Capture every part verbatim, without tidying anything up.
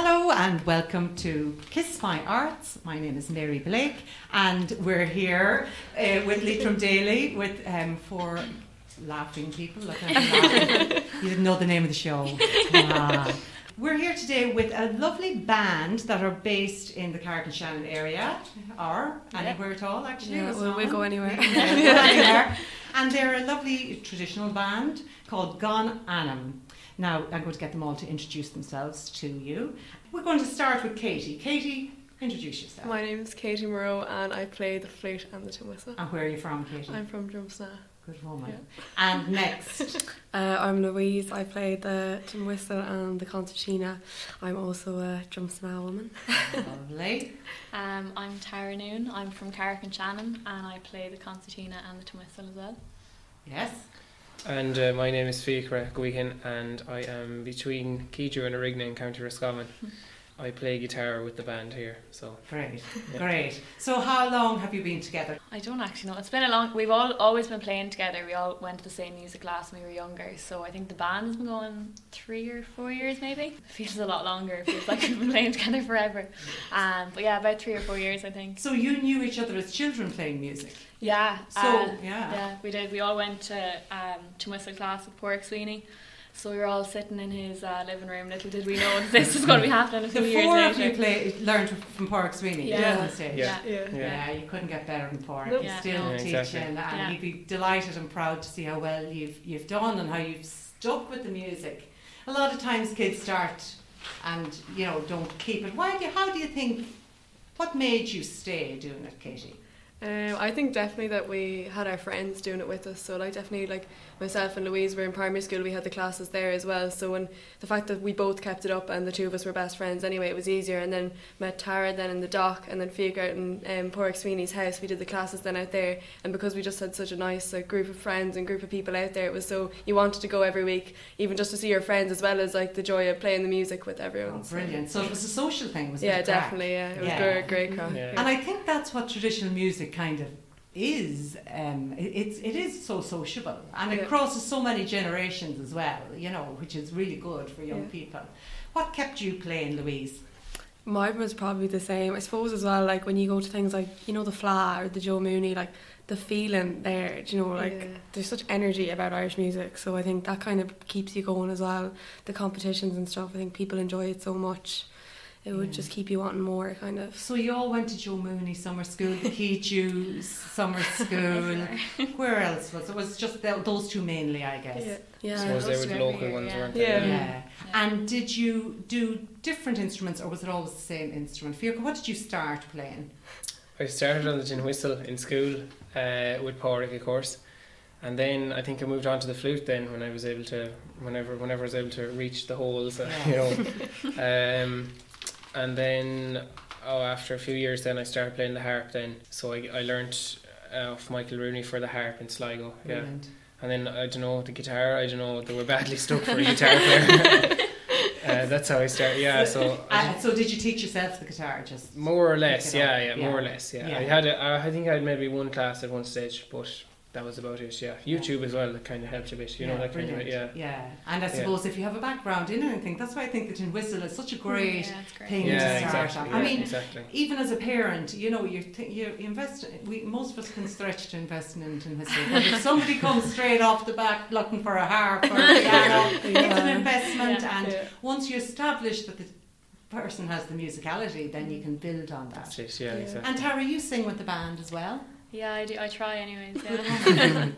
Hello and welcome to Kiss My Arts. My name is Mary Blake and we're here uh, with Leitrim Daily with um, four laughing people. Look, I'm laughing. You didn't know the name of the show. Ah. We're here today with a lovely band that are based in the Carrick and Shannon area, or anywhere yeah. at all actually. Yeah, we'll, we'll go anywhere. anywhere. And they're a lovely traditional band called Gone An'em. Now, I'm going to get them all to introduce themselves to you. We're going to start with Katie. Katie, introduce yourself. My name is Katie Moreau and I play the flute and the tin whistle. And where are you from, Katie? I'm from Drumsna. Good woman. Yeah. And next? uh, I'm Louise. I play the tin whistle and the concertina. I'm also a Drumsna woman. Lovely. Um, I'm Tara Noone. I'm from Carrick and Shannon and I play the concertina and the tin whistle as well. Yes. And uh, my name is Fiachra Guihen and I am between Kiju and Arigna in County Roscommon. I play guitar with the band here, so... Great, yeah. Great. So how long have you been together? I don't actually know. It's been a long... We've all always been playing together. We all went to the same music class when we were younger, so I think the band has been going three or four years maybe. It feels a lot longer. It feels like we've been playing together forever. Um, but yeah, about three or four years, I think. So you knew each other as children playing music? Yeah. So, uh, yeah. Yeah, we did. We all went to um, to whistle class with Pádraig Sweeney. So we were all sitting in his uh, living room. Little did we know this was going to be happening a few years later. The four of you play, learned from Pádraig Sweeney. Yeah. Yeah. On stage. Yeah. Yeah. Yeah. yeah, you couldn't get better than Pádraig. Nope. He's yeah. still yeah, teaching, exactly. and yeah. you'd be delighted and proud to see how well you've you've done and how you've stuck with the music. A lot of times kids start and you know don't keep it. Why do you, how do you think? What made you stay doing it, Katie? Um, I think definitely that we had our friends doing it with us, so like definitely like myself and Louise were in primary school, we had the classes there as well, so when the fact that we both kept it up and the two of us were best friends anyway, it was easier. And then met Tara then in the dock, and then Fiacra out in um, Pádraig Sweeney's house, we did the classes then out there, and because we just had such a nice like, group of friends and group of people out there, it was so you wanted to go every week, even just to see your friends as well as like the joy of playing the music with everyone. Oh, brilliant, so it was a social thing, wasn't yeah, it? Yeah, definitely, yeah, it was yeah. great, great crack. Yeah. And I think that's what traditional music kind of is. Um, it's it is so sociable and yeah. it crosses so many generations as well, you know, which is really good for young yeah. people. What kept you playing, Louise? Mine was probably the same, I suppose, as well. Like when you go to things like, you know, the Fleadh or the Joe Mooney, like the feeling there, do you know, like yeah. there's such energy about Irish music, so I think that kind of keeps you going as well. The competitions and stuff, I think people enjoy it so much. It would yeah. just keep you wanting more, kind of. So you all went to Joe Mooney summer school, the Kiju's summer school. Where else was it? It was just the, those two mainly, I guess. Yeah, yeah. I suppose those they were the local ones, yeah. weren't they? Yeah. Yeah. Yeah. And did you do different instruments, or was it always the same instrument? Fiacra, what did you start playing? I started on the tin whistle in school uh, with Pádraig, of course, and then I think I moved on to the flute. Then when I was able to, whenever, whenever I was able to reach the holes, uh, yeah. you know. um, And then, oh, after a few years, then I started playing the harp. Then, so I I learnt uh, off Michael Rooney for the harp in Sligo. Yeah, brilliant. And then I don't know the guitar. I don't know they were badly stuck for a guitar player. uh, that's how I started. Yeah, so. Uh, so did you teach yourself the guitar? Just more or less. Yeah, yeah, yeah, more or less. Yeah, yeah. I had a, I think I had maybe one class at one stage, but that was about it. Yeah, YouTube yeah. as well. That kind of helped a bit. You yeah, know, that brilliant. Kind of yeah. Yeah, and I suppose yeah. if you have a background in anything, that's why I think the tin whistle is such a great, yeah, great. thing yeah, to start exactly, on. Yeah, I mean, exactly. even as a parent, you know, you you invest. We most of us can stretch to investing in tin whistle. But if somebody comes straight off the back looking for a harp or a piano, yeah. it's an investment. Yeah. And yeah. once you establish that the person has the musicality, then you can build on that. That's it. Yeah, yeah. exactly. And Tara, you sing with the band as well. Yeah, I do. I try anyways, yeah.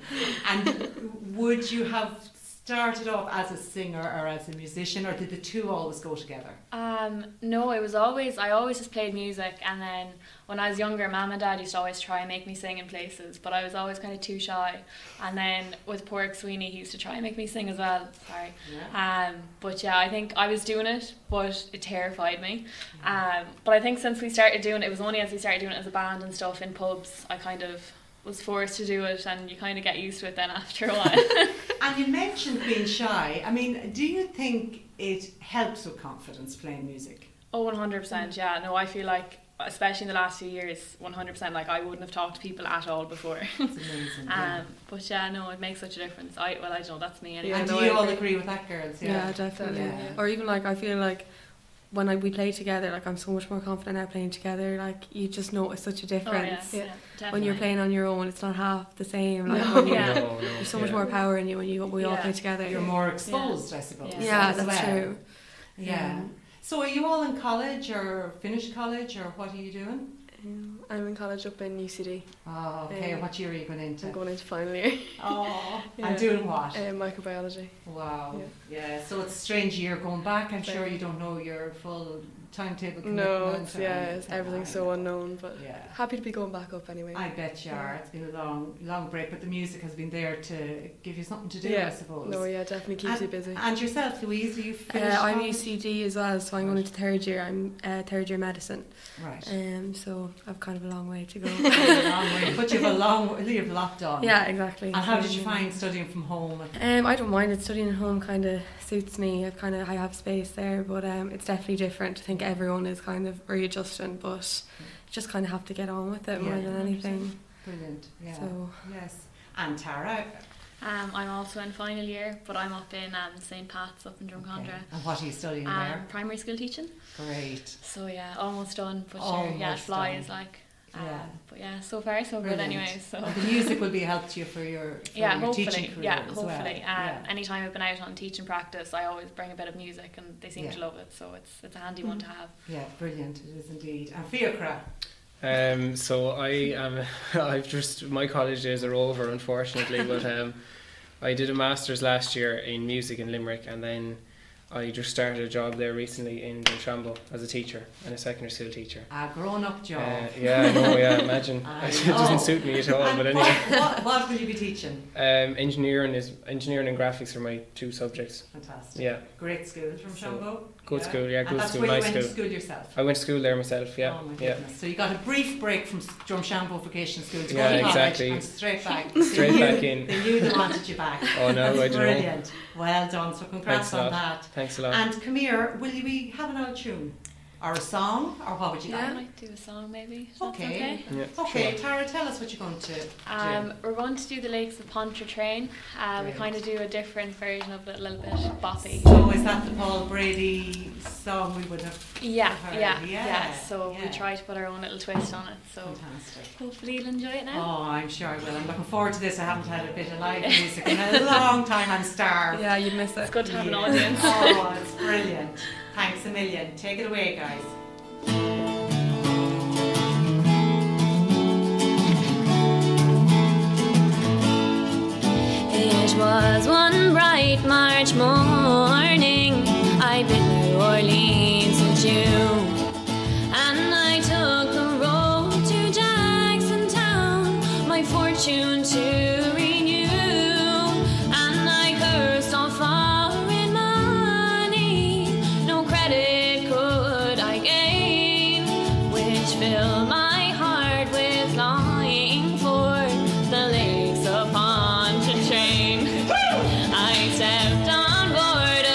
And would you have started off as a singer or as a musician, or did the two always go together? Um, no, it was always, I always just played music, and then when I was younger, Mum and Dad used to always try and make me sing in places, but I was always kind of too shy. And then with Pádraig Sweeney, he used to try and make me sing as well. Sorry. Yeah. Um, but yeah, I think I was doing it, but it terrified me. Yeah. Um, but I think since we started doing it, it was only as we started doing it as a band and stuff in pubs, I kind of was forced to do it, and you kind of get used to it then after a while. And you mentioned being shy. I mean, do you think it helps with confidence playing music? Oh, one hundred percent, yeah. No, I feel like, especially in the last few years, one hundred percent, like I wouldn't have talked to people at all before. It's amazing. um, yeah. But yeah, no, it makes such a difference. I Well, I don't know, that's me. Anyway. And do you all agree with that, girls? Yeah, yeah definitely. Yeah. Or even like, I feel like when I, we play together, like I'm so much more confident now playing together. Like you just notice such a difference. Oh, yeah. Yeah. When you're playing on your own, it's not half the same. Like no. Yeah. No, no, there's so yeah. much more power in you when you we yeah. all play together. You're more exposed, yeah. I suppose. Yeah, yeah that's well. true. Yeah. yeah. So are you all in college or finished college or what are you doing? I'm in college up in U C D. Oh, okay. Um, what year are you going into? I'm going into final year. Oh, yeah. And doing what? Um, microbiology. Wow. Yeah. yeah, so it's a strange year going back. I'm Same. sure you don't know your full timetable. No, it's, yeah, it's everything's so unknown, but yeah. happy to be going back up anyway. I bet you are. It's been a long, long break, but the music has been there to give you something to do, yeah. I suppose. No, yeah, definitely keeps and, you busy. And yourself, Louise, are you finished? Uh, I'm U C D as well, so I'm going into third year. I'm uh, third year medicine. Right. Um, so I've kind of a long way to go. way. But you have a long, you have locked on. Yeah, exactly. And how did you find studying from home? Um, I don't mind it. Studying at home kind of suits me. I've kind of I have space there, but um, it's definitely different. I think everyone is kind of readjusting, but just kind of have to get on with it yeah, more than anything. Brilliant. Yeah. So yes. And Tara. Um, I'm also in final year, but I'm up in um, Saint Pat's up in Drumcondra. Okay. And what are you studying um, there? Primary school teaching. Great. So yeah, almost done, but almost sure, yeah, it flies done. like. Um, yeah. But yeah, so far so Brilliant. good anyway. So and the music will be helped you for your, for yeah, your teaching career yeah, as well. Hopefully. Um, yeah. Anytime I've been out on teaching practice, I always bring a bit of music, and they seem yeah. to love it. So it's it's a handy mm-hmm. one to have. Yeah, brilliant. It is indeed. And Fiachra. Um, so I am. I've just my college days are over, unfortunately. But um, I did a master's last year in music in Limerick, and then I just started a job there recently in Drumshanbo as a teacher and a secondary school teacher. A grown-up job. Uh, yeah, no, yeah, imagine. It doesn't suit me at all, and but anyway. What, what, what will you be teaching? Um, engineering is engineering and graphics are my two subjects. Fantastic. Yeah. Great school from Shambo. Good yeah. school, yeah, good and that's school, where nice you went school. To school yourself. I went to school there myself, yeah. Oh my goodness. Yeah. So you got a brief break from Drumshanbo Vocational School to yeah, go to exactly. college and straight back. Straight knew, back in. They knew they wanted you back. Oh no, that's I don't brilliant. Know. Well done. So congrats Thanks on that. Thanks a lot. And come here, will you be having an old tune? Or a song? Or what would you yeah. like? I might do a song maybe. Okay. Okay. Yeah, okay, sure. Tara, tell us what you're going to do. Um, we're going to do The Lakes of Pontchartrain. Uh, we kind of do a different version of it, a little bit boppy. So is that the Paul Brady song we would have yeah, heard? Yeah, yeah, yeah. So yeah. we try to put our own little twist on it. So Fantastic. Hopefully you'll enjoy it now. Oh, I'm sure I will. I'm looking forward to this. I haven't had a bit of live music in a long time. I'm starved. Yeah, you'd miss it. It's good to have yeah. an audience. Oh, it's brilliant. Thanks a million. Take it away, guys. It was one bright March morning. I bid New Orleans in June, and I took the road to Jackson Town, my fortune to I stepped on board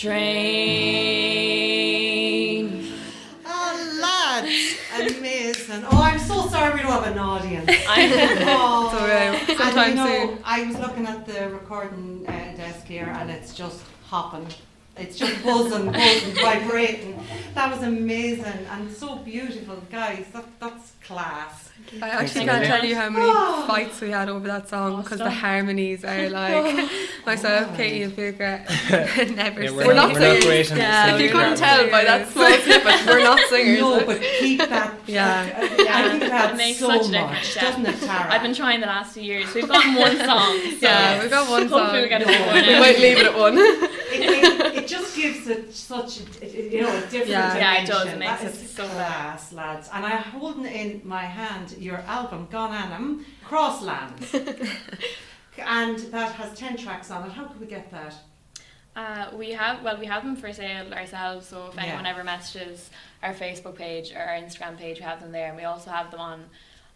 train. Oh, lads. Amazing. Oh, I'm so sorry we don't have an audience. I know. Oh. It's all right. Sometime soon. Know, I was looking at the recording uh, desk here and it's just hopping. It's just buzzing, buzzing, vibrating. That was amazing and so beautiful, guys. That, that's class. I actually can't tell you how many oh. fights we had over that song because the harmonies are like myself, oh, Katie, and Fiachra never yeah, sing. We're, we're not, not singers. Great yeah, if you couldn't tell by that small clip, but we're not singers. No, but keep that. Yeah, I think that makes so such much, difference, yeah. doesn't it, Tara? I've been trying the last few years. We've got one song. So yeah, we've got one song. Hopefully we get no. one. We might leave it at one. It, it, it just gives it such a, you know, a different yeah, yeah it does it makes that it so class, lads. And I'm holding in my hand your album Gone An'em, Crosslands, and that has ten tracks on it. How could we get that? Uh, we have well, we have them for sale ourselves. So if anyone yeah. ever messages our Facebook page or our Instagram page, we have them there, and we also have them on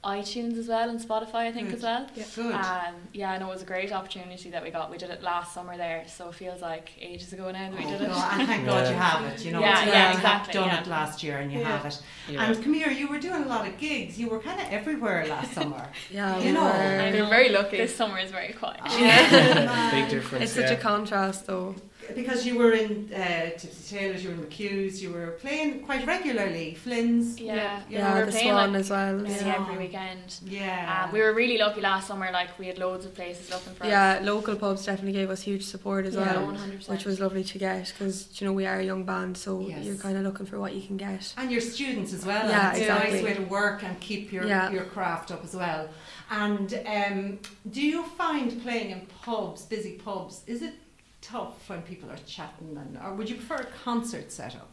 iTunes as well and Spotify, I think, good. as well. Yeah. Good. Um, yeah, and it was a great opportunity that we got. We did it last summer there, so it feels like ages ago now that oh we did God. it. And thank God yeah. you have it. You know, yeah, it's yeah, exactly. Done yeah. it last year, and you yeah. have it. Yeah. And come here, you were doing a lot of gigs. You were kind of everywhere last summer. yeah, you we know, were. We were very lucky. This summer is very quiet. Oh, yeah. Big difference. It's yeah. such a contrast, though. Because you were in uh, Tipsy Taylor's, you were in McHugh's, you were playing quite regularly, Flynn's. Yeah, you know, yeah, we were the playing Swan like as well. Yeah. Every weekend. Yeah. Um, we were really lucky last summer, like we had loads of places looking for yeah, us. Yeah, local pubs definitely gave us huge support as yeah, well, one hundred percent. Which was lovely to get because, you know, we are a young band, so yes. you're kind of looking for what you can get. And your students as well. Yeah, and exactly. It's a nice way to work and keep your, yeah. your craft up as well. And um, do you find playing in pubs, busy pubs, is it tough when people are chatting, and or would you prefer a concert setup?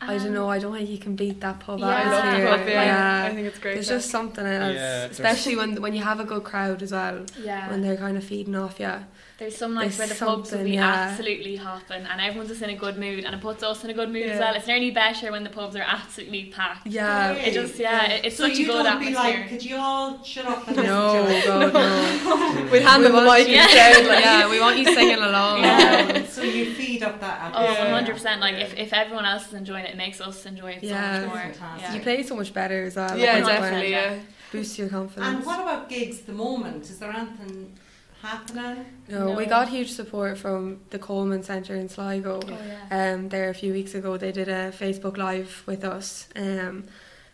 Um, I don't know. I don't think you can beat that pub. Yeah, I love that pub. Yeah. yeah, I think it's great. There's though. just something else, yeah, especially when when you have a good crowd as well. Yeah, when they're kind of feeding off you. Yeah. There's some nights where the pubs will be yeah. absolutely hopping, and everyone's just in a good mood, and it puts us in a good mood yeah. as well. It's nearly better when the pubs are absolutely packed. Yeah, right. It just yeah, yeah. It, it's so such a good atmosphere. So you don't be like, could you all shut up and no, listen to it? No, no. We'd hand them a mic yeah. instead. Like, yeah, we want you singing along. Yeah. So you feed up that atmosphere. Oh, one hundred percent. Like yeah. if if everyone else is enjoying it, it makes us enjoy it yeah. so much more. Yeah. You play so much better as well. Yeah, definitely. Yeah. Boosts your confidence. And what about gigs? The moment, is there anything happening? No, no, we got huge support from the Coleman Centre in Sligo. Oh, yeah. Um, there a few weeks ago they did a Facebook Live with us. Um,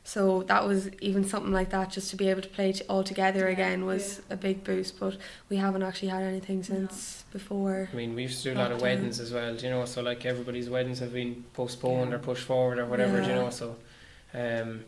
so that was even something like that, just to be able to play t all together yeah, again was yeah. a big boost. But we haven't actually had anything since no. before. I mean, we used to do a lot of weddings as well, do you know. So like everybody's weddings have been postponed yeah. or pushed forward or whatever, yeah. do you know. So. Um,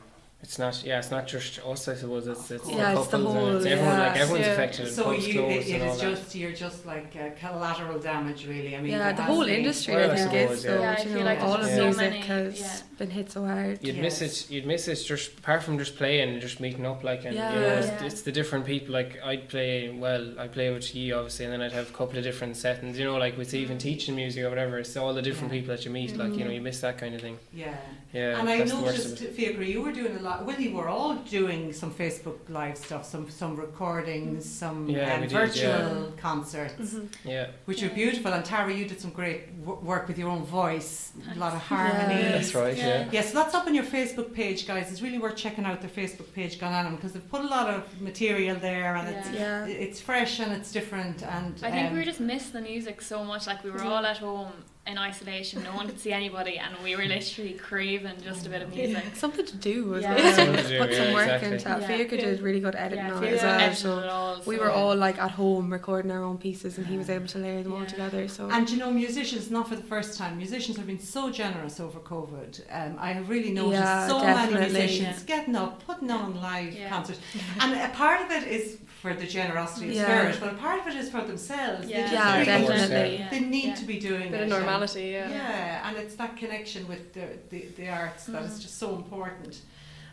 It's not, yeah, it's not just us, I suppose. It's it's yeah, the couples, it's the whole, and it's everyone, yeah. like everyone's yeah. affected. So you, it, it is just that. You're just like uh, collateral damage, really. I mean, yeah, the whole industry, well, I think, is. Yeah. So yeah, I feel know, like all of yeah. music has yeah. been hit so hard. You'd yes. miss it. You'd miss it just apart from just playing and just meeting up, like, and yeah. you know, yeah. it's, it's the different people. Like I'd play, well, I play with Kiju obviously, and then I'd have a couple of different settings. You know, like with even teaching music or whatever, it's all the different yeah. people that you meet. Mm-hmm. Like, you know, you miss that kind of thing. Yeah. Yeah. And I noticed, Fiachra, you were doing a lot. Well, you were all doing some Facebook Live stuff, some some recordings, some yeah, um, virtual did, yeah. concerts, mm-hmm. yeah, which were beautiful. And Tara, you did some great w work with your own voice, a lot of harmonies. Yeah. That's right, yeah. Yes, yeah. yeah, so that's up on your Facebook page, guys. It's really worth checking out their Facebook page, Gan Ainm, because they've put a lot of material there, and yeah. it's yeah. it's fresh and it's different. And I think um, we were just missing the music so much. Like we were all at home in isolation, no one could see anybody, and we were literally craving just a bit of music. Yeah. Something to do as yeah. well. Something to do, put some yeah, work exactly. into that. Yeah. Fiachra yeah. did really good editing yeah, on it as well. So all, so we were yeah. all like at home recording our own pieces, and he was able to layer them yeah. all together. So and you know, musicians, not for the first time, musicians have been so generous over COVID. Um, I have really noticed yeah, so definitely. many musicians yeah. getting up, putting on live yeah. concerts, and a part of it is for the generosity of yeah. spirit, but a part of it is for themselves. Yeah, they yeah, really definitely. Yeah. They need yeah. to be doing bit it. Of normality, yeah. yeah, and it's that connection with the, the, the arts mm. that is just so important.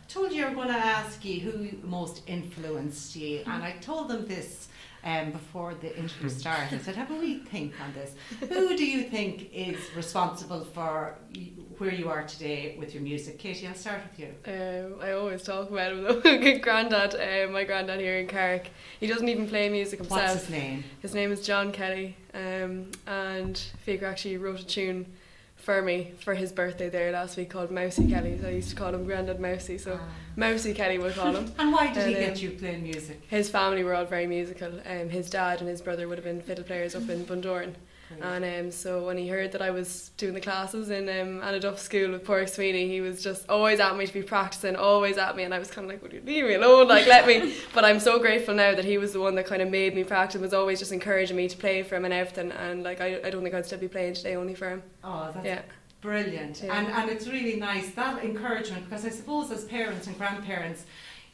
I told you I was going to ask you who most influenced you, mm. and I told them this um, before the interview started. I said, have a wee think on this. Who do you think is responsible for where you are today with your music? Katie, I'll start with you. Um, I always talk about him though. Grandad, uh, my granddad here in Carrick. He doesn't even play music himself. What's his name? His name is John Kelly. Um, and Fiachra actually wrote a tune for me for his birthday there last week called Mousy Kelly. So I used to call him Grandad Mousy, so ah. Mousy Kelly we'll call him. And why did and, he get um, you playing music? His family were all very musical. Um, his dad and his brother would have been fiddle players up in Bundoran. And um, so when he heard that I was doing the classes in um, Anna Duff School with Pádraig Sweeney, he was just always at me to be practising, always at me, and I was kind of like, would you leave me alone, like let me. But I'm so grateful now that he was the one that kind of made me practice, was always just encouraging me to play for him and everything, and like I, I don't think I'd still be playing today only for him. Oh, that's yeah. brilliant. Yeah. And, and it's really nice, that encouragement, because I suppose as parents and grandparents,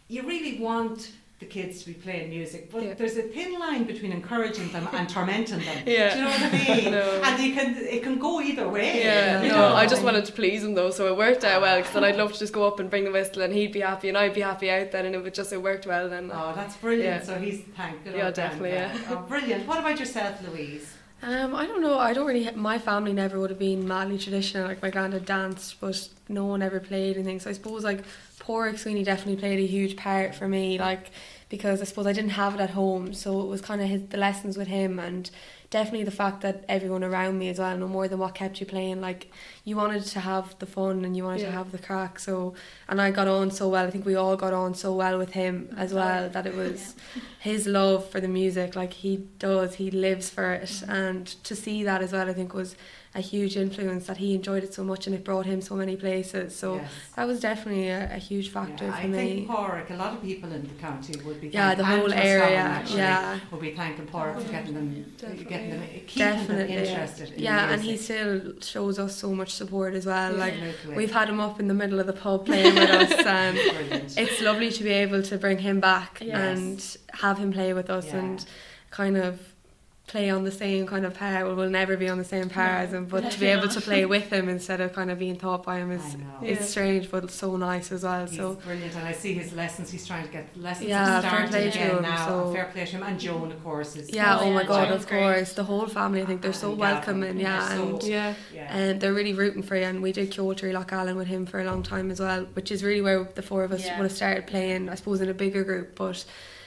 you really want the kids to be playing music, but yeah. there's a thin line between encouraging them and tormenting them. Yeah. Do you know what I mean? No. And you can, it can go either way. Yeah, you know? No, I just wanted to please him though, so it worked out well, because then I'd love to just go up and bring the whistle and he'd be happy and I'd be happy out then, and it would just, it worked well then. Oh, that's brilliant. Yeah. So he's thanked. Yeah, definitely. Yeah. Oh, brilliant. What about yourself, Louise? Um, I don't know, I don't really, my family never would have been madly traditional, like my granddad danced but no one ever played anything, so I suppose like Pádraig Sweeney definitely played a huge part for me, like because I suppose I didn't have it at home, so it was kind of his, the lessons with him, and definitely the fact that everyone around me as well, no more than what kept you playing, like you wanted to have the fun and you wanted yeah. to have the crack, so, and I got on so well, I think we all got on so well with him as well, that it was yeah. his love for the music, like he does, he lives for it, mm-hmm. and to see that as well I think was a huge influence, that he enjoyed it so much and it brought him so many places, so yes. that was definitely a, a huge factor yeah, for I me. I think Pádraig, a lot of people in the county would be yeah the whole area actually, yeah would be thanking Pádraig for getting them definitely. getting them keeping definitely. them interested yeah, in yeah and he still shows us so much support as well, yeah, like locally. We've had him up in the middle of the pub playing with us, and it's lovely to be able to bring him back yes. and have him play with us yeah. and kind of play on the same kind of par. Well, we'll never be on the same par no, as him, but to be able not. to play with him instead of kind of being taught by him is is yeah. strange, but so nice as well. He's so brilliant, and I see his lessons. He's trying to get the lessons yeah, started fair play again him, now. So fair play to him, and Joan, of course. Is yeah, oh my God, of great. course, the whole family. I think they're so welcoming. Yeah, and yeah, and they're really rooting for you. And we did Ceoltóirí Lough Allen with him for a long time as well, which is really where the four of us yeah. would have started playing. I suppose in a bigger group, but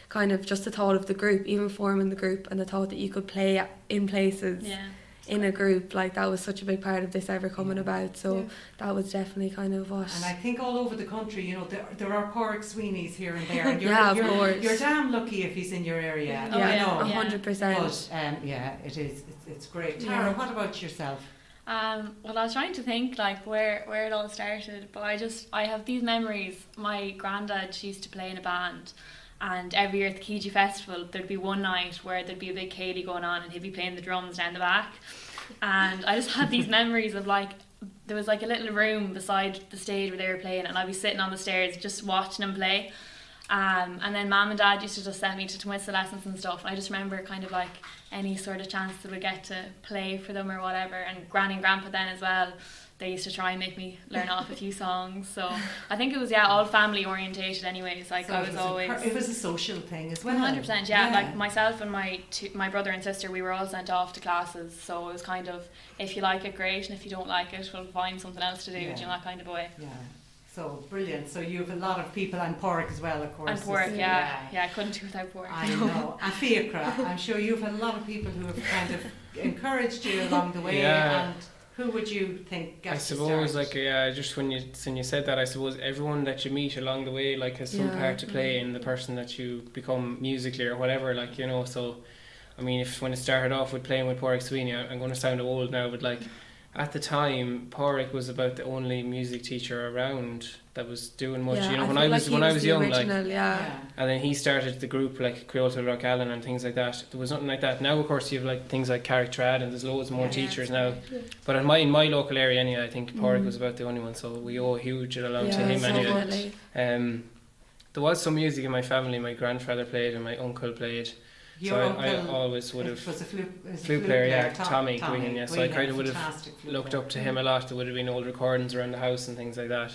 kind of just the thought of the group, even forming the group, and the thought that you could play in places yeah. in a group, like that was such a big part of this ever coming yeah. about, so yeah. that was definitely kind of what. And I think all over the country, you know, there, there are Pádraig Sweeneys here and there, and you're, yeah, of you're, course. you're damn lucky if he's in your area. Oh, yeah, you know. one hundred percent. But um, yeah, it is, it's, it's great. Tara, yeah. what about yourself? Um, well, I was trying to think like where, where it all started, but I just, I have these memories. My granddad, she used to play in a band, and every year at the Kiju festival there'd be one night where there'd be a big ceilidh going on and he'd be playing the drums down the back, and I just had these memories of like there was like a little room beside the stage where they were playing, and I'd be sitting on the stairs just watching them play, um, and then mum and dad used to just send me to whistle lessons and stuff, and I just remember kind of like any sort of chance that we'd get to play for them or whatever, and granny and grandpa then as well, they used to try and make me learn off a few songs, so I think it was yeah all family orientated anyways, like so I was, was always a, it was a social thing as well. One hundred percent yeah, yeah like myself and my two, my brother and sister, we were all sent off to classes, so it was kind of if you like it great, and if you don't like it we'll find something else to do, yeah. you know, that kind of way. Yeah. So brilliant. So you have a lot of people, and Pádraig as well, of course. And Pádraig, yeah. yeah. Yeah, I couldn't do without Pádraig. I know. And Fiachra, I'm sure you've had a lot of people who have kind of encouraged you along the way. Yeah. And who would you think gets I suppose, to start? like, yeah, just when you when you said that, I suppose everyone that you meet along the way, like, has some yeah. part to play mm-hmm. in the person that you become musically or whatever, like, you know. So, I mean, if when it started off with playing with Pádraig Sweeney, I'm going to sound old now, but, like, at the time, Pádraig was about the only music teacher around that was doing much. Yeah, you know, I when I was like when was I was young, original, like, yeah. yeah. and then he started the group like Ceoltóirí Lough Allen and things like that. There was nothing like that. Now, of course, you have like things like Carrick Trad, and there's loads more yeah, teachers yeah. now. Yeah. But in my in my local area, anyway, I think Pádraig mm. was about the only one. So we owe a huge amount yeah, to him. So anyway, um, there was some music in my family. My grandfather played, and my uncle played. Your so I, I always would have was a flute, was flute, flute player, player yeah, Tommy, Tommy Guihen, yeah. So I kind of would have looked player. up to him a lot. There would have been old recordings around the house and things like that.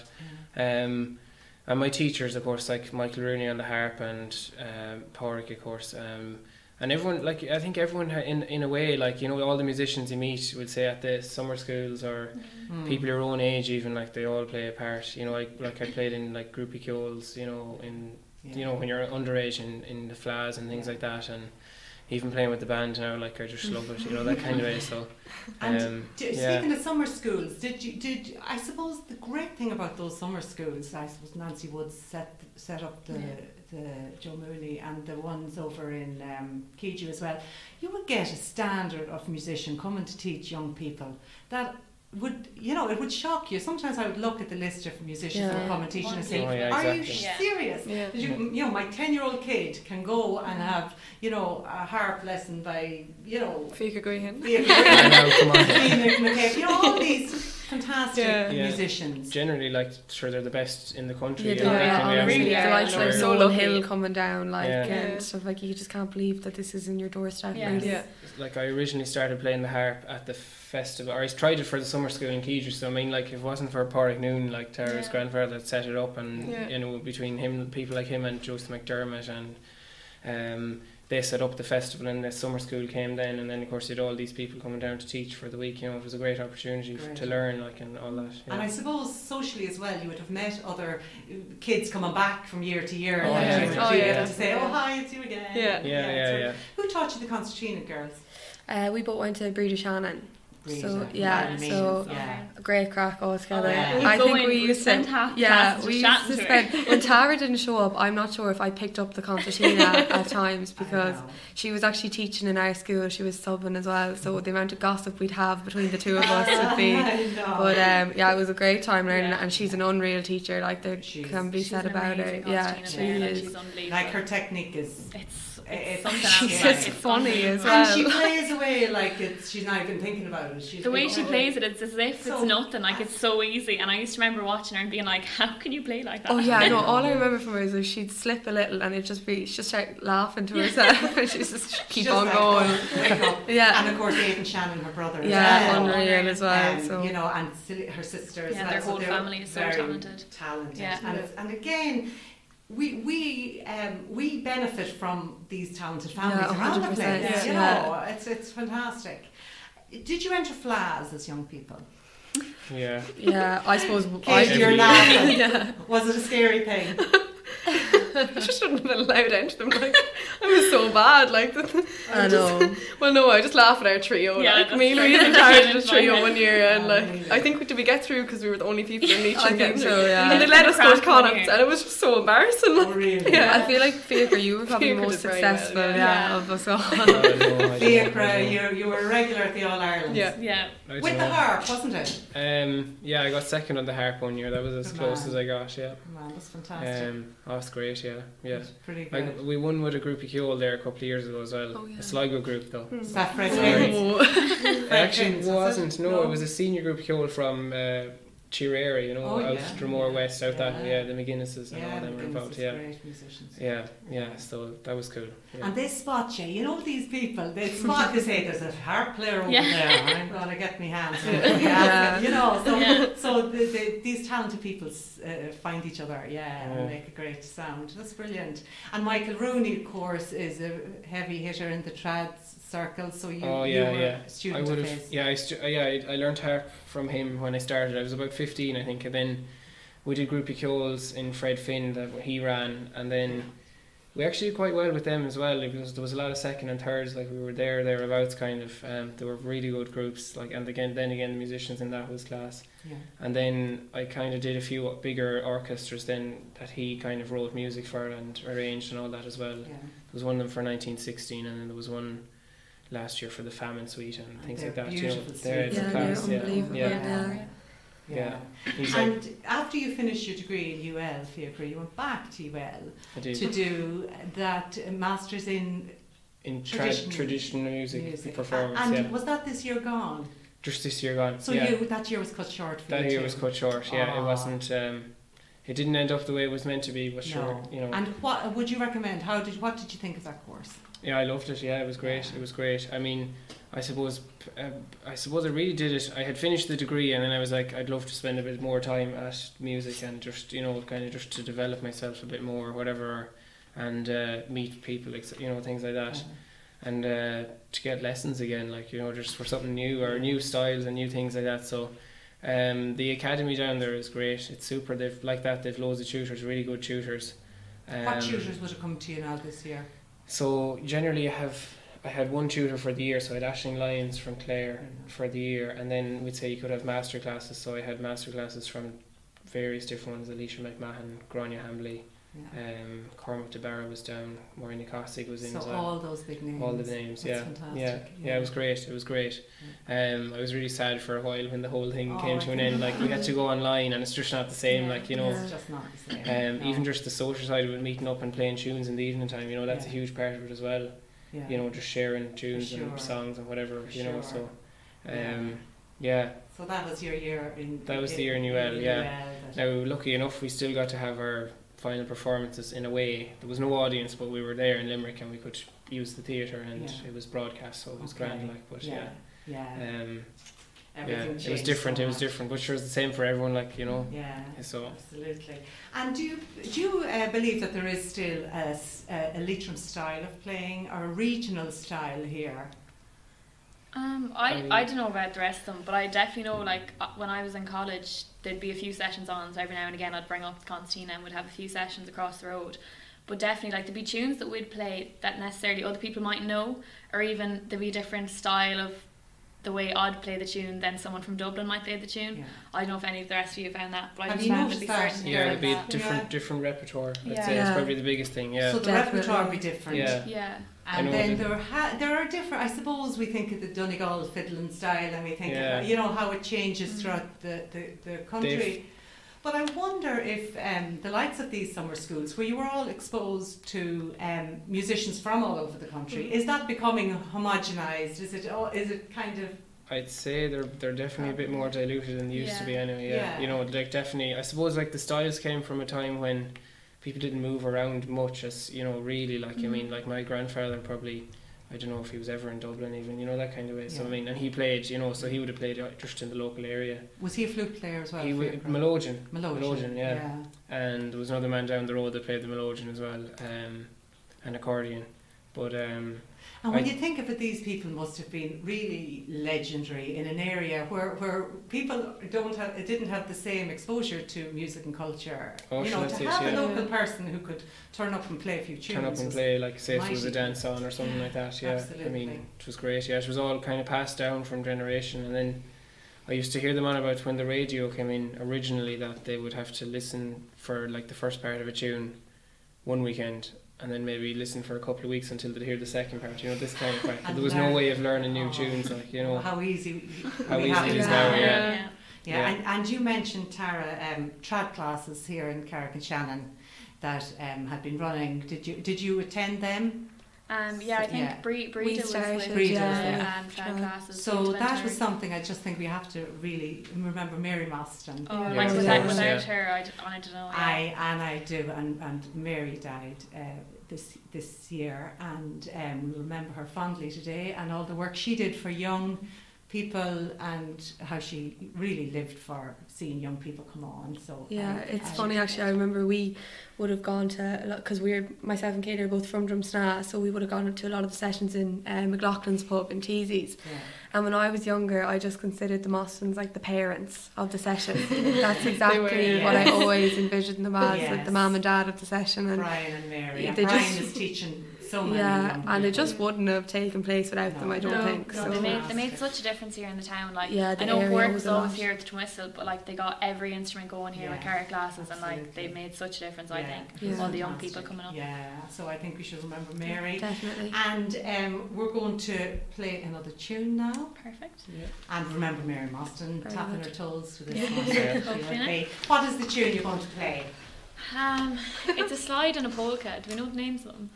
Yeah. Um, and my teachers, of course, like Michael Rooney on the harp, and um, Pádraig, of course, um, and everyone. Like I think everyone in in a way, like you know, all the musicians you meet would say at the summer schools or mm. people your own age, even like they all play a part. You know, like like I played in like groupie kiols, you know, in. Yeah. You know, when you're underage in, in the Fleaghs and things yeah. like that, and even playing with the band now, like, I just love it, you know, that kind of way. So, and um, do, yeah. Speaking of summer schools, did you did I suppose the great thing about those summer schools, I suppose Nancy Woods set set up the. Yeah. The Joe Mooney and the ones over in um, Kiju as well, you would get a standard of musician coming to teach young people that would, you know, it would shock you. Sometimes I would look at the list of musicians yeah. who come and teach and say, oh, yeah, exactly. are you yeah. serious? Yeah. You, you know, my ten-year-old kid can go and have, you know, a harp lesson by, you know... Fiachra Guihen. You know, all these... fantastic yeah. musicians. Yeah. Generally, like, sure, they're the best in the country. Yeah, yeah, yeah, really, yeah. Like, like Solo Hill coming down, like, yeah. and yeah. stuff like, you just can't believe that this is in your doorstep. Yeah. Yeah. Like, I originally started playing the harp at the festival, or I tried it for the summer school in Keadue, so I mean, like, if it wasn't for Pádraig Noone, like, Tara's yeah. grandfather that set it up, and, yeah. you know, between him, people like him and Joseph McDermott, and, um, they set up the festival, and the summer school came then, and then of course you had all these people coming down to teach for the week. You know, it was a great opportunity great. to learn, like, and all that. Yeah. And I suppose socially as well, you would have met other kids coming back from year to year, oh, and yeah, you would yeah. be oh, able yeah. to say, "Oh, hi, it's you again." Yeah, yeah, yeah. yeah, yeah, yeah. Who taught you the concertina, girls? Uh, we both went to Breed of Shannon. So yeah, so yeah. great crack all together. Oh, yeah. I think going, we used to spend half yeah, we used to spend when Tara didn't show up. I'm not sure if I picked up the concertina at times, because she was actually teaching in our school. She was subbing as well, so the amount of gossip we'd have between the two of us would be. But um, yeah, it was a great time learning, yeah. and she's an unreal teacher. Like, there she's, can be said about her. Yeah, she yeah. is. She's unbelievable. Like, her technique is. It's It's, it's just like, funny it's as well, and she plays away like it's, she's not even thinking about it. She's the way she plays it, it's as if so it's nothing, like, it's so easy. And I used to remember watching her and being like, how can you play like that? Oh yeah, no, all I remember from her is if she'd slip a little and it'd just be, she'd just start laughing to herself and she'd just keep just on like, going yeah. And of course Dave and Shannon, her brother, yeah, unreal yeah. as well, um, so. You know, and her sister as yeah, well, their whole so family is so talented talented yeah. and, it's, and again We we um we benefit from these talented families yeah, around the place. Yeah. You know, it's it's fantastic. Did you enter Fleadh as young people? Yeah. Yeah, I suppose. Katie, you're laughing. Yeah. Was it a scary thing? I just shouldn't have been allowed to enter them. Like, I was so bad. Like, I know. Just, well, no, I just laugh at our trio. Yeah, like, me, Louise, and Tara did a trio one year, and like, oh, I think we, did we get through because we were the only people in each? I think so. Yeah. And they let us go to Connacht, and it was just so embarrassing. Like, oh, really? Yeah. I feel like Fiachra, you were probably the most successful well, yeah. Yeah, of us all. Fiachra, you you were a regular at the All Ireland. Yeah, yeah. With the harp, wasn't it? Um, yeah, I got second on the harp one year. That was as close as I got. Yeah. Man, that's fantastic. Oh, that's great, yeah, yeah. Pretty good. Like, we won with a group of Ceol there a couple of years ago as well. Oh, yeah. A Sligo group though. Mm. Is that Fred Haynes? Actually, it wasn't. No, no, it was a senior group of Ceol from uh, Tirrera, you know, oh, out yeah. Drumore yeah. West, out yeah. that, yeah, the McGuinnesses and yeah, all them were involved. Yeah, great musicians. Yeah, yeah. So that was cool. Yeah. And they spot you. You know these people. They spot. They say, "There's a harp player over yeah. there. I'm gonna get me hands." Yeah. Yeah. You know. So, yeah. so the, the, these talented people uh, find each other. Yeah, yeah, and make a great sound. That's brilliant. And Michael Rooney, of course, is a heavy hitter in the trads circle. So you, oh, yeah, you were yeah. a student I of his. Yeah, I stu yeah, I, I learned harp from him when I started. I was about fifteen, I think, and then we did Group of Ceols in Fred Finn that he ran, and then we actually did quite well with them as well, because there was a lot of second and thirds, like we were there, thereabouts, kind of. Um, there were really good groups, like, and again, then again, the musicians in that was class. Yeah. And then I kind of did a few bigger orchestras then that he kind of wrote music for and arranged and all that as well. Yeah. There was one of them for nineteen sixteen, and then there was one last year for the Famine Suite and, and things like that. You know, they're yeah, class, yeah, unbelievable. Yeah. Yeah. Yeah. Yeah. yeah. And like, after you finished your degree in U L, Fiachra, you went back to U L to do that master's in in tra traditional, traditional music, music performance. And yeah. was that this year gone? Just this year gone. So yeah. you, that year was cut short. For that you year too. was cut short. Yeah, Aww. it wasn't. Um, it didn't end up the way it was meant to be. But no. sure, you know. And what would you recommend? How did what did you think of that course? Yeah, I loved it. Yeah, it was great. Yeah. It was great. I mean, I suppose, uh, I suppose I really did it. I had finished the degree, and then I was like, I'd love to spend a bit more time at music and just, you know, kind of just to develop myself a bit more, or whatever, and uh, meet people, you know, things like that, mm-hmm. and uh, to get lessons again, like, you know, just for something new or new styles and new things like that. So, um, the academy down there is great. It's super. They've like that. They've loads of tutors, really good tutors. Um, what tutors would have come to you now this year? So generally, I have I had one tutor for the year, so I had Aisling Lyons from Clare for the year, and then we'd say you could have master classes, so I had master classes from various different ones, Alicia McMahon, Grania Hambley, yeah. um, Cormac de Barra was down, Maureen Costig was in so as well. So all those big names. All the names, that's yeah. fantastic. Yeah. yeah, yeah, it was great, it was great. Yeah. Um, I was really sad for a while when the whole thing oh, came I to an end, like we had to go online and it's just not the same, yeah. like, you know. It's just not the same. Um, no. Even just the social side of it, meeting up and playing tunes in the evening time, you know, that's yeah. a huge part of it as well. Yeah. You know, just sharing tunes sure. and songs and whatever, for you know, sure. so, um, yeah. yeah. So that was your year in... That was in, the year in U L, yeah. U L, now, lucky enough, we still got to have our final performances in a way. There was no audience, but we were there in Limerick and we could use the theatre and yeah. it was broadcast, so it was okay. grand, like, but yeah. yeah. yeah. Um, Everything yeah, changed it was different, so it was different, but sure it's the same for everyone, like, you know. Yeah, so. absolutely. And do you, do you uh, believe that there is still a, a Leitrim style of playing, or a regional style here? Um, I, I, mean, I don't know about the rest of them, but I definitely know, like, uh, when I was in college, there'd be a few sessions on, so every now and again I'd bring up Constantina and we'd have a few sessions across the road. But definitely, like, there'd be tunes that we'd play that necessarily other people might know, or even there'd be a different style of the way I'd play the tune, then someone from Dublin might play the tune. Yeah. I don't know if any of the rest of you found that, but I just found it to be certain. Yeah, it'd be a different, yeah. different repertoire. I'd yeah. say that's probably the biggest thing. Yeah. So the Definitely. repertoire would be different. Yeah. yeah. And then there, ha there are different, I suppose we think of the Donegal fiddling style and we think, yeah. of, you know, how it changes throughout the, the, the country. They've But I wonder if um, the likes of these summer schools, where you were all exposed to um, musicians from all over the country, is that becoming homogenised? Is it? Oh, is it kind of? I'd say they're they're definitely a bit more diluted than they used yeah. to be. Anyway, yeah. yeah, you know, like definitely. I suppose like the styles came from a time when people didn't move around much, as you know, really. Like mm-hmm. I mean, like my grandfather probably. I don't know if he was ever in Dublin even, you know, that kind of way. Yeah. So I mean, and he played, you know, so he would have played just in the local area. Was he a flute player as well? He was melodian. Melodian. Melodian, yeah. yeah. And there was another man down the road that played the melodian as well, um, and accordion. But um, and when I, you think of it, these people must have been really legendary in an area where, where people don't have didn't have the same exposure to music and culture. Oh, you know, to have it, a yeah. local person who could turn up and play a few tunes. Turn up and play, like say if it was a dance on or something like that. Yeah, absolutely. I mean, it was great. Yeah, it was all kind of passed down from generation, and then I used to hear them on about when the radio came in originally that they would have to listen for like the first part of a tune one weekend. And then maybe listen for a couple of weeks until they hear the second part, you know, this kind of part. There was no way of learning new oh. tunes, like, you know. How easy How easy it is now, yeah. Yeah, yeah. yeah. And, and you mentioned, Tara, um, trad classes here in Carrick and Shannon that um, had been running. Did you did you attend them? Um, yeah, I think yeah. Breda Breda was with Breda, yeah. um, trad classes. So that was something I just think we have to really remember. Mary Mostyn. Oh, yeah. like yeah. without, without yeah. her, I, I don't know. Yeah. I and I do, and and Mary died uh, this this year, and um, we remember her fondly today, and all the work she did for young people and how she really lived for seeing young people come on. So yeah, um, it's funny actually. I remember we would have gone to a lot because we're myself and Katie are both from Drumsna, so we would have gone to a lot of the sessions in uh, McLaughlin's pub in Teezy's. Yeah. And when I was younger, I just considered the Mostyns like the parents of the session. That's exactly were, yes. what I always envisioned them as, yes. like the mum and dad of the session. And Brian and Mary. Yeah, Brian just, is teaching. So yeah, and it just wouldn't have taken place without no. them, I don't no, think. No, so. they, made, they made such a difference here in the town. Like, yeah, the I know work was always here at the Twistle, but like they got every instrument going here yeah, with Carrick classes, absolutely. And like they made such a difference, yeah, I think. Yeah. All the young people coming up. Yeah, so I think we should remember Mary. Definitely. And um, we're going to play another tune now. Perfect. Yeah. And remember Mary Mostyn Very tapping good. her toes with this one. Yeah. What is the tune you're going to play? Um, it's a slide and a polka. Do we know the names of them?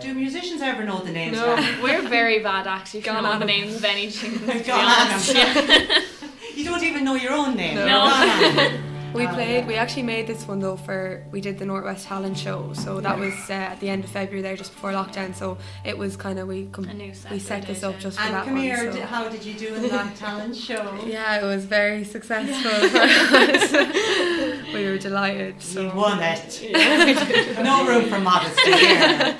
Do musicians ever know the names? No, right? We're very bad actually. Gone An'em. The names of any tunes. Gone An'em. Yeah. You don't even know your own name. No. no. We played. We actually made this one though for we did the Northwest Holland show. So that was uh, at the end of February there, just before lockdown. So it was kind of we com set we set this up just for and that come one. Here, so. How did you do in that talent show? Yeah, it was very successful. Yeah. We were delighted. So. You won it. Yeah. No room for modesty here.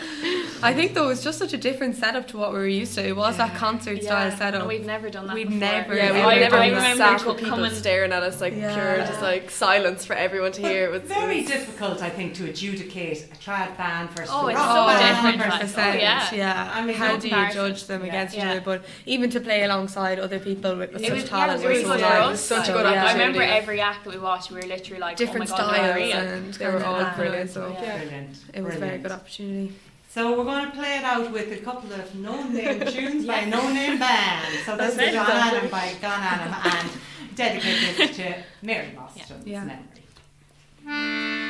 I think though it was just such a different setup to what we were used to. It was yeah. that concert style yeah. setup. No, we've never done that. We've before. never. Yeah, we've I, never. I remember people, people staring at us like yeah. pure, just like silence for everyone to but hear. It was very it was difficult, I think, to adjudicate a trad band versus oh, it's rock so band. different. Versus oh, yeah. yeah. I mean, how do you judge them yeah. against yeah. each other? But even to play alongside other people with it such was, talent, yeah, it was, was, so was such a good opportunity. I remember every act that we watched, we were literally like different styles, and they were all brilliant. Brilliant. It was a very good opportunity. So we're going to play it out with a couple of no-name tunes by no-name bands. So this is Gone An'em by Gone An'em and dedicated to Mary Mostyn's yeah. yeah. memory.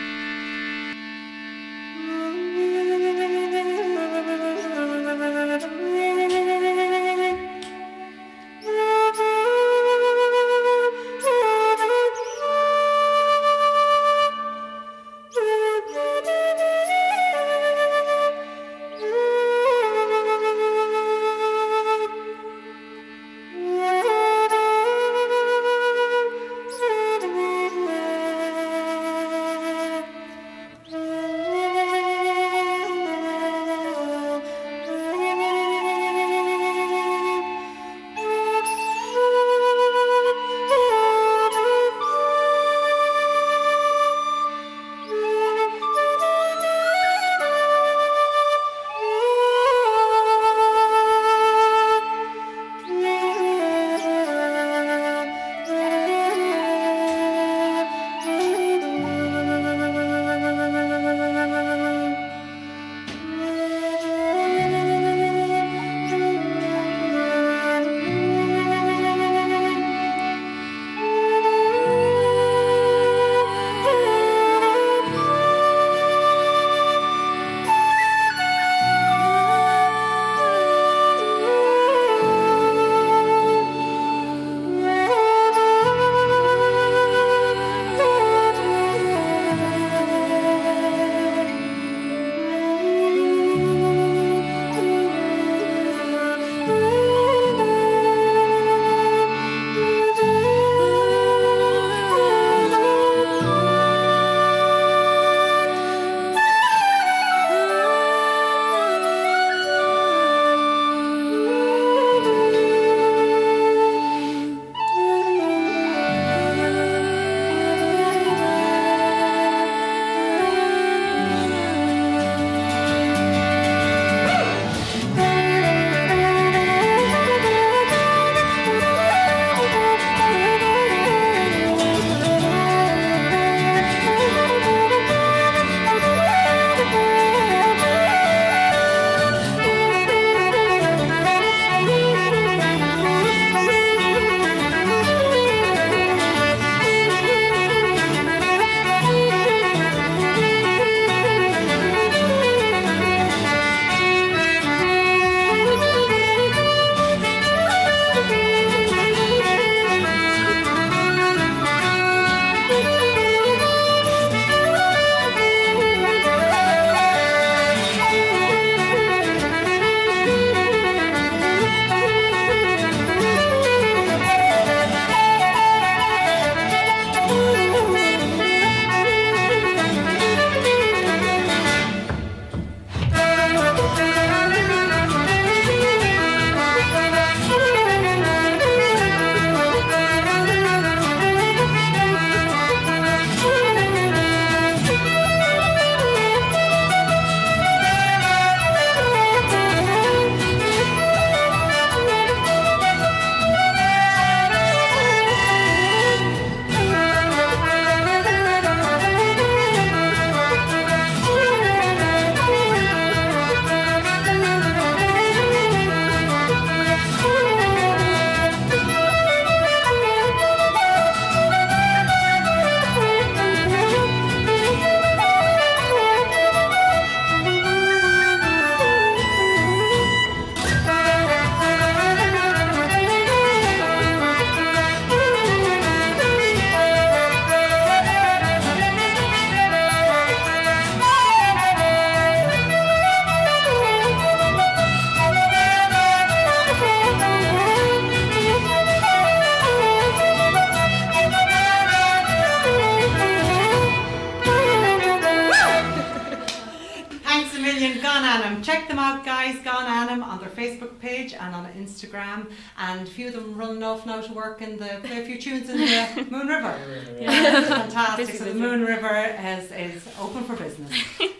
check them out, guys. Gone An'em on their Facebook page and on Instagram, and a few of them running off now to work in the play a few tunes in the Moon River. Yeah. Fantastic. Busy, so busy. The Moon River is is open for business.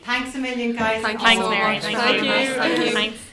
Thanks a million, guys. Thank you. Thanks, Mary. Thank you. Thank you. Thanks.